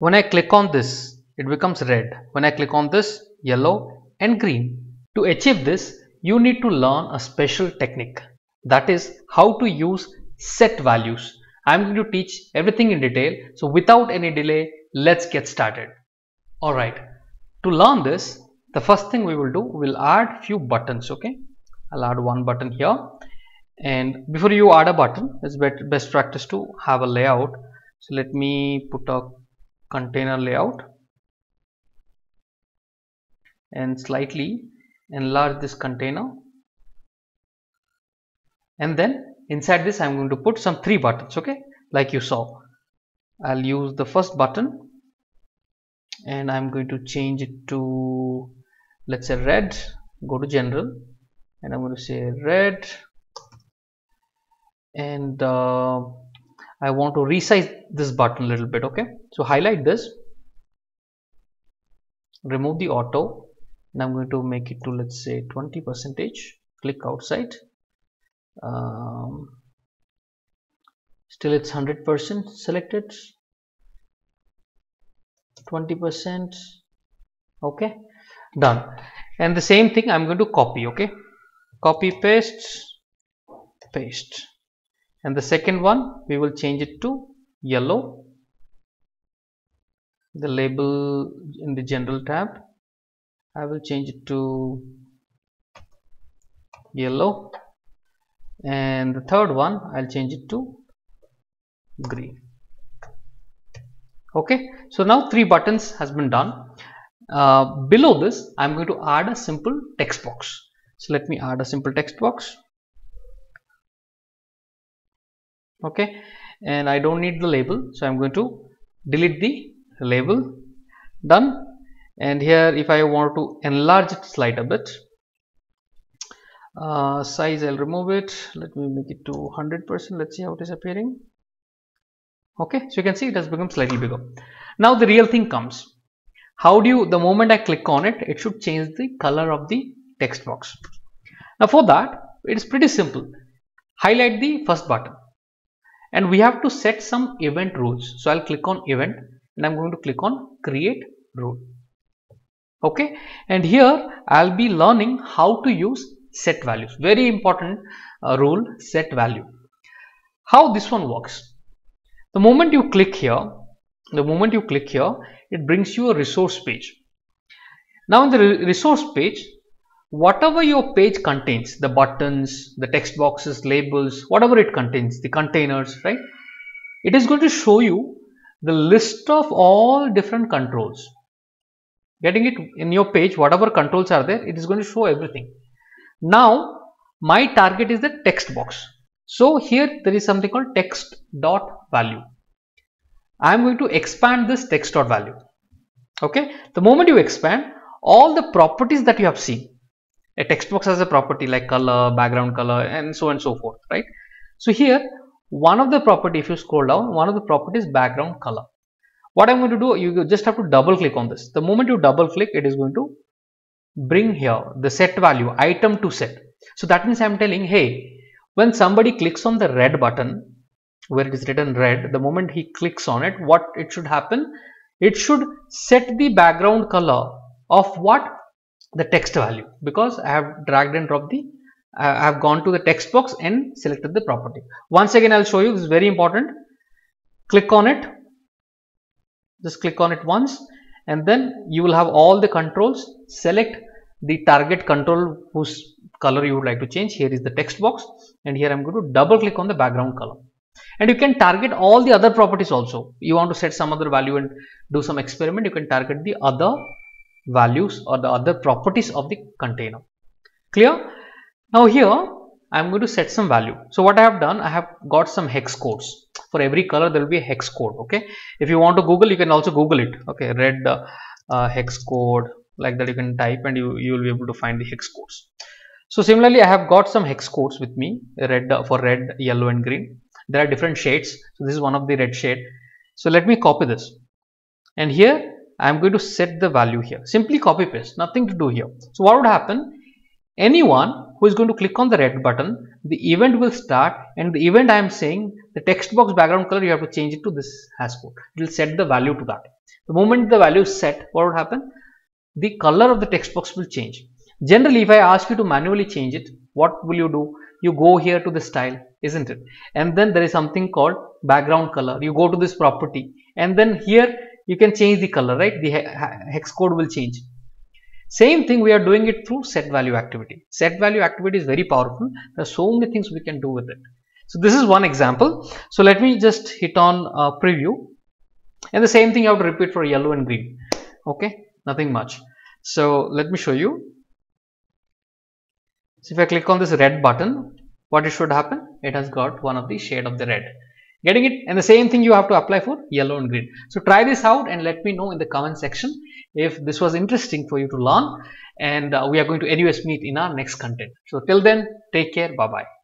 When I click on this, it becomes red. When I click on this, yellow and green. To achieve this, you need to learn a special technique. That is how to use set values. I'm going to teach everything in detail. So without any delay, let's get started. Alright, to learn this, the first thing we will do, we'll add few buttons, okay? I'll add one button here. And before you add a button, it's best practice to have a layout. So let me put a container layout and slightly enlarge this container. And then inside this, I'm going to put some three buttons, okay? Like you saw. I'll use the first button and I'm going to change it to, let's say, red. Go to general and I'm going to say red. And I want to resize this button a little bit, okay? So highlight this, remove the auto, and I'm going to make it to, let's say, 20%. Click outside. Still it's 100% selected, 20%, okay, done. And the same thing I'm going to copy, okay? Copy, paste, paste. And the second one, we will change it to yellow. The label in the general tab, I will change it to yellow. And the third one, I'll change it to green. Okay, so now three buttons has been done. Below this, I'm going to add a simple text box. So let me add a simple text box. Okay, and I don't need the label, so I'm going to delete the label. Done. And here, if I want to enlarge it slide a bit, size, I'll remove it. Let me make it to 100%. Let's see how it is appearing. Okay, so you can see it has become slightly bigger. Now the real thing comes. How do you, the moment I click on it, it should change the color of the text box. Now for that, it's pretty simple. Highlight the first button. And we have to set some event rules. So I'll click on event and I'm going to click on create rule. Okay, and here I'll be learning how to use set values. Very important rule, set value. How this one works. The moment you click here, it brings you a resource page. Now in the resource page, whatever your page contains, the buttons, the text boxes, labels, whatever it contains, the containers, right? It is going to show you the list of all different controls. Getting it in your page, whatever controls are there, it is going to show everything. Now, my target is the text box. So here there is something called text.value. I am going to expand this text.value. Okay, the moment you expand, all the properties that you have seen, a text box has a property like color, background color, and so forth, right? So here, one of the property, if you scroll down, one of the properties is background color. What I'm going to do, you just have to double click on this. The moment you double click, it is going to bring here the set value, item to set. So that means I'm telling, hey, when somebody clicks on the red button, where it is written red, the moment he clicks on it, what it should happen? It should set the background color of what? The text value, because I have dragged and dropped the, I have gone to the text box and selected the property. Once again, I'll show you, this is very important. Click on it, just click on it once, and then you will have all the controls. Select the target control whose color you would like to change. Here is the text box, and here I'm going to double click on the background color. And you can target all the other properties also. You want to set some other value and do some experiment, you can target the other values or the other properties of the container. Clear? Now here I'm going to set some value. So what I have done, I have got some hex codes. For every color there will be a hex code, okay? If you want to Google, you can also Google it, okay? Red hex code, like that you can type and you will be able to find the hex codes. So similarly, I have got some hex codes with me, red for red, yellow and green. There are different shades. So this is one of the red shade. So let me copy this. And here I'm going to set the value here. Simply copy paste, nothing to do here. So what would happen? Anyone who is going to click on the red button, the event will start, and the event I am saying, the text box background color, you have to change it to this hash code. It will set the value to that. The moment the value is set, what would happen? The color of the text box will change. Generally, if I ask you to manually change it, what will you do? You go here to the style, isn't it? And then there is something called background color. You go to this property, and then here you can change the color, right? The hex code will change. Same thing, we are doing it through set value activity. Set value activity is very powerful. There are so many things we can do with it. So this is one example. So let me just hit on preview, and the same thing I would repeat for yellow and green. Okay, nothing much. So let me show you. So if I click on this red button, what it should happen? It has got one of the shade of the red. Getting it? And the same thing you have to apply for yellow and green. So try this out and let me know in the comment section if this was interesting for you to learn. And we are going to anyways meet in our next content. So till then, take care. Bye-bye.